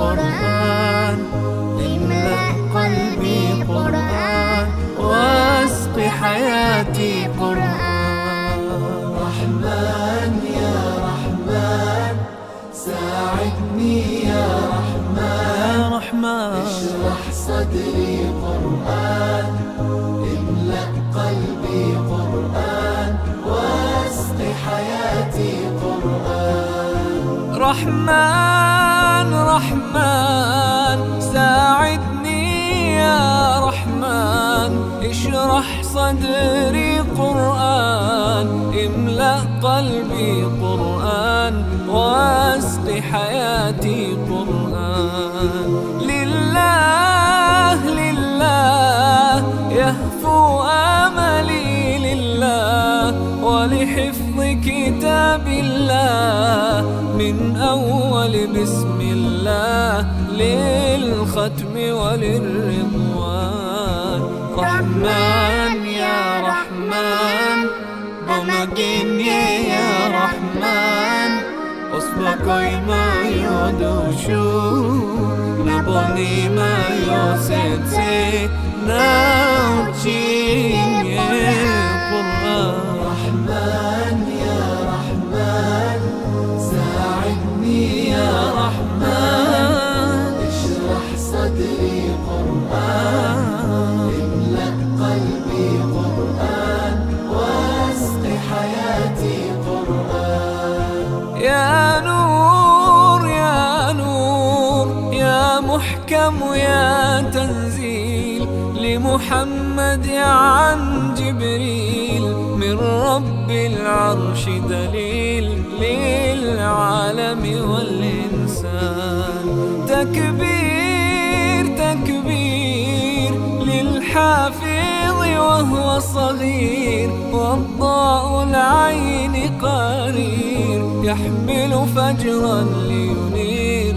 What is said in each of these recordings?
قرآن املأ قلبي قرآن واسق حياتي قرآن. رحمن يا رحمن ساعدني يا رحمن اشرح صدري قرآن املأ قلبي قرآن واسق حياتي قرآن. رحمن ساعدني يا رحمن اشرح صدري قرآن املأ قلبي قرآن واسق حياتي قرآن. لله يهفو املي لله ولحفظ كتاب الله من أول بسم الله للختم وللرضوان. رحمن يا رحمن بمجيني يا رحمن أصبقي ما يدوشو نبني ما يسيتي نوتي قرآن. رحمن محكم يا تنزيل لمحمد عن جبريل من رب العرش دليل للعالم والإنسان. تكبير للحافظ وهو صغير وضاء العين قرير يحمل فجرا لينير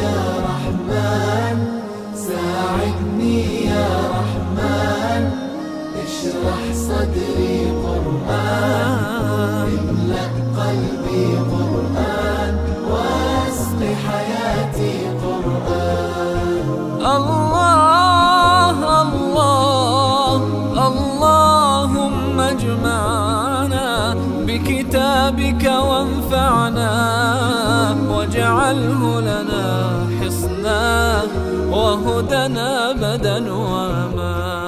يا رحمن ساعدني يا رحمن اشرح صدري قرآن املأ قلبي قرآن واسق حياتي قرآن. اللهم اجمعنا بكتابك وانفعنا واجعله لنا حصنا وهدنا أبدا وأمان.